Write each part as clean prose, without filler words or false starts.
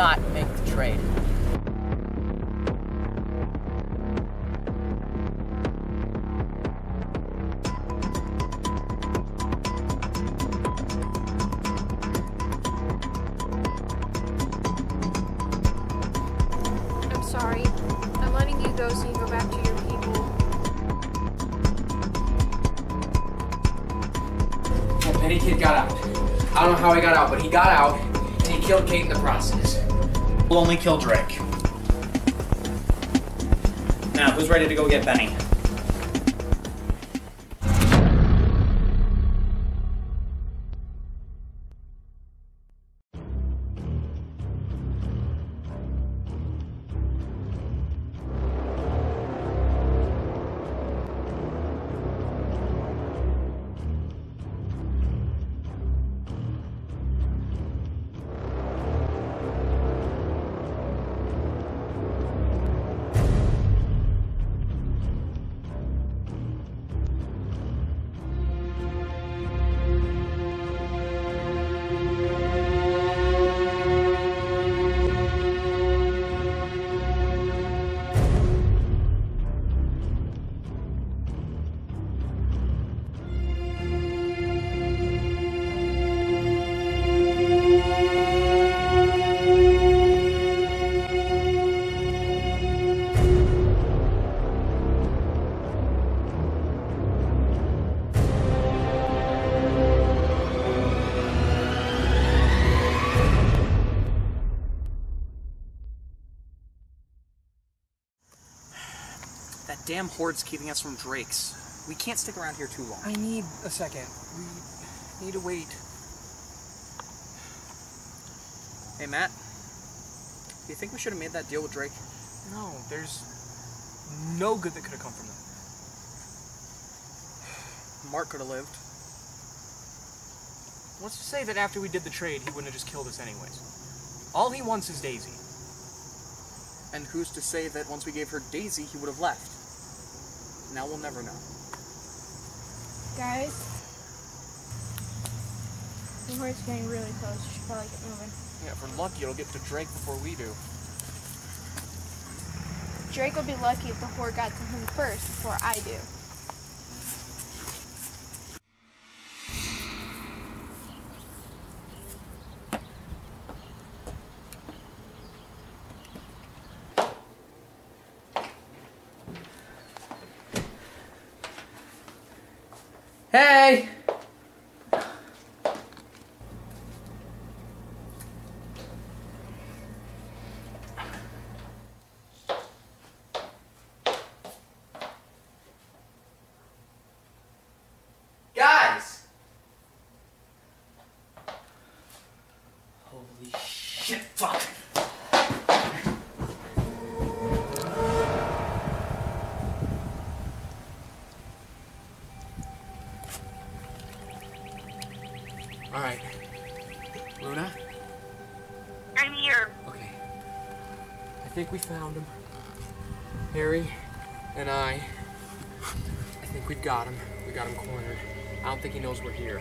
not make the trade. I'm sorry. I'm letting you go so you can go back to your people. Well, Benny kid got out. I don't know how he got out, but he got out, and he killed Kate in the process. We'll only kill Drake. Now, who's ready to go get Benny? That damn horde's keeping us from Drake's. We can't stick around here too long. I need a second. We need to wait. Hey, Matt. Do you think we should have made that deal with Drake? No, there's no good that could have come from that. Mark could have lived. Let's just say that after we did the trade, he wouldn't have just killed us anyways. All he wants is Daisy. And who's to say that once we gave her Daisy, he would have left? Now we'll never know. Guys, the horde's getting really close. We should probably get moving. Yeah, if we're lucky, it'll get to Drake before we do. Drake will be lucky if the horde got to him first before I do. Hey! Guys! Holy shit, fuck! All right, Luna? I'm here. Okay. I think we found him. Harry and I think we've got him. We got him cornered. I don't think he knows we're here.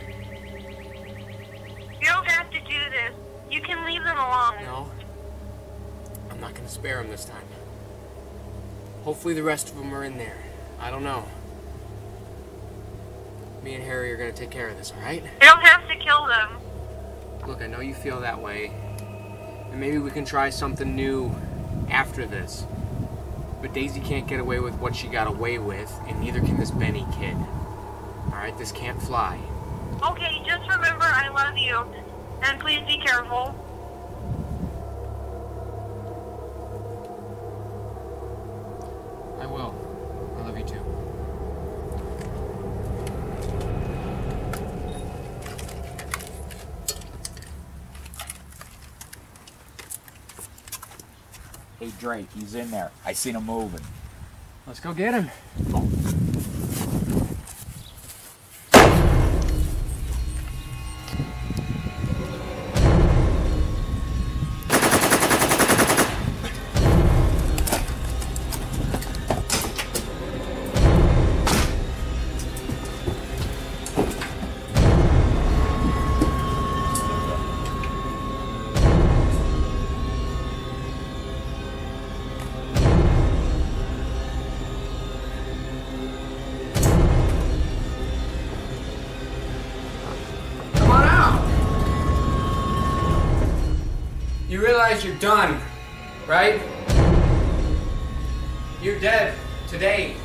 You don't have to do this. You can leave them alone. No. I'm not gonna spare him this time. Hopefully the rest of them are in there. I don't know. Me and Harry are gonna take care of this, alright? I don't have to kill them. Look, I know you feel that way. And maybe we can try something new after this. But Daisy can't get away with what she got away with, and neither can this Benny kid. Alright, this can't fly. Okay, just remember I love you. And please be careful. I will. I love you too. Hey, Drake, he's in there. I seen him moving. Let's go get him. realize you're done, right? You're dead today.